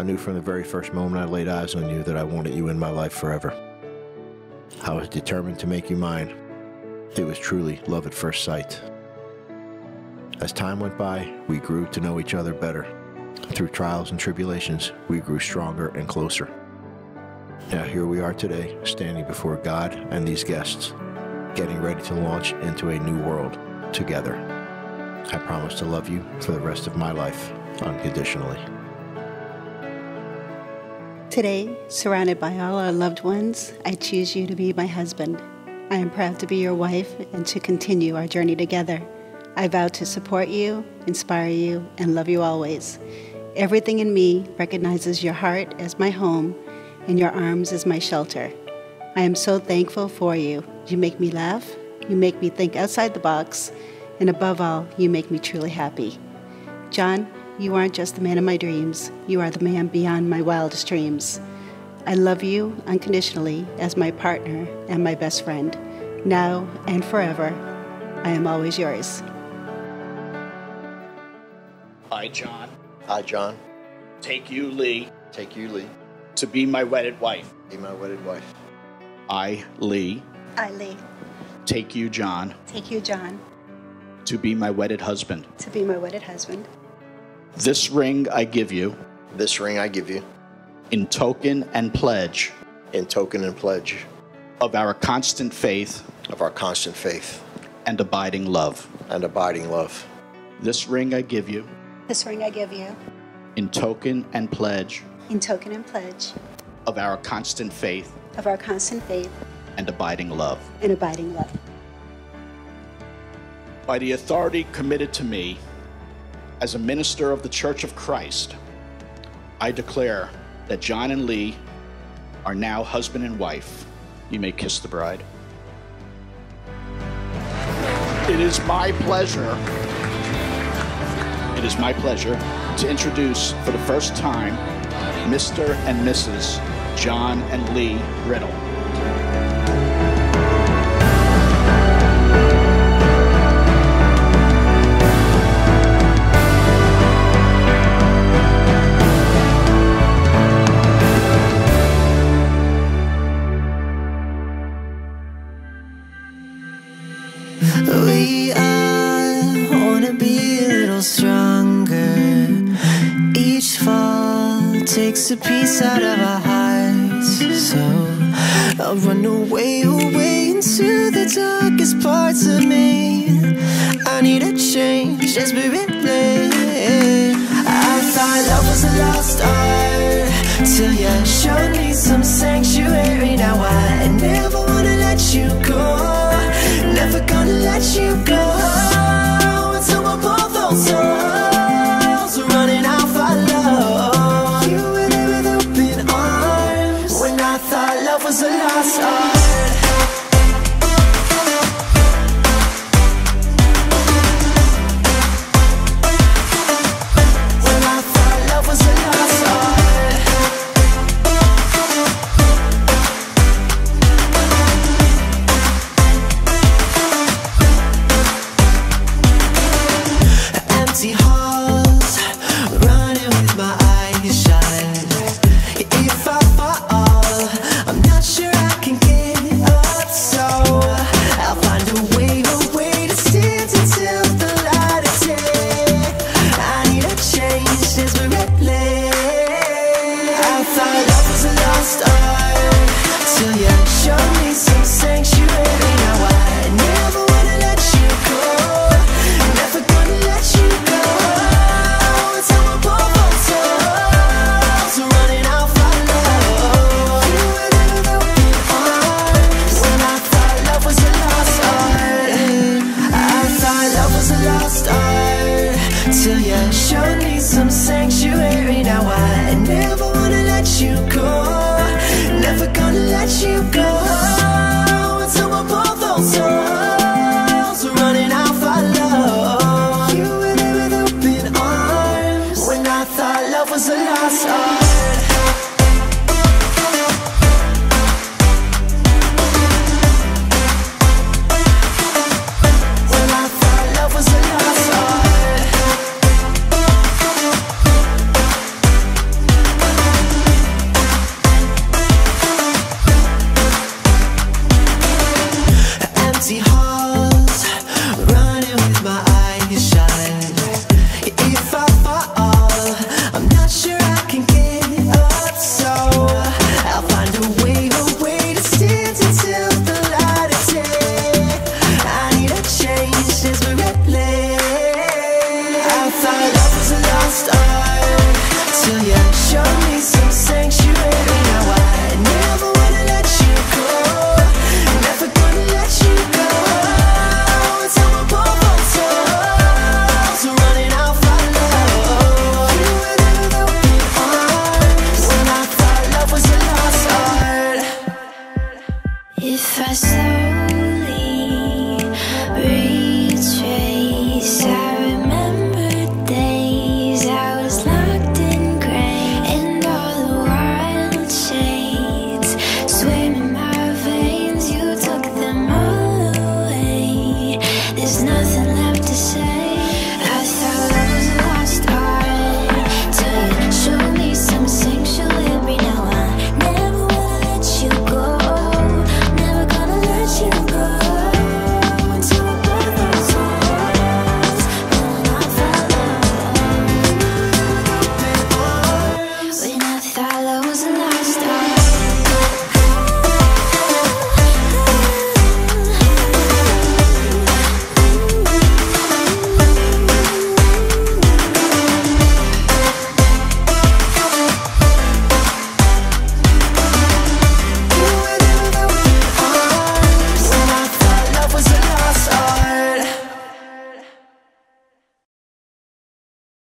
I knew from the very first moment I laid eyes on you that I wanted you in my life forever. I was determined to make you mine. It was truly love at first sight. As time went by, we grew to know each other better. Through trials and tribulations, we grew stronger and closer. Now here we are today, standing before God and these guests, getting ready to launch into a new world together. I promise to love you for the rest of my life, unconditionally. Today, surrounded by all our loved ones, I choose you to be my husband. I am proud to be your wife and to continue our journey together. I vow to support you, inspire you, and love you always. Everything in me recognizes your heart as my home and your arms as my shelter. I am so thankful for you. You make me laugh, you make me think outside the box, and above all, you make me truly happy. John, you aren't just the man of my dreams. You are the man beyond my wildest dreams. I love you unconditionally as my partner and my best friend. Now and forever, I am always yours. I, John. I, John. Take you, Lee. Take you, Lee. To be my wedded wife. Be my wedded wife. I, Lee. I, Lee. Take you, John. Take you, John. To be my wedded husband. To be my wedded husband. This ring I give you. This ring I give you. In token and pledge. In token and pledge. Of our constant faith. Of our constant faith. And abiding love. And abiding love. This ring I give you. This ring I give you. In token and pledge. In token and pledge. Of our constant faith. Of our constant faith. And abiding love. And abiding love. By the authority committed to me as a minister of the Church of Christ, I declare that John and Lee are now husband and wife. You may kiss the bride. It is my pleasure. It is my pleasure to introduce for the first time Mr. and Mrs. John and Lee Riddle. We wanna be a little stronger. Each fall takes a piece out of our hearts. So I'll run away into the darkest parts of me. I need a change, just be with me. I thought love was a lost art till you showed me some sanctuary. Now I never wanna let you go. Never gonna let you go until we're both old souls running out for love. You were there with open arms when I thought love was a lost art. Love was a lost art.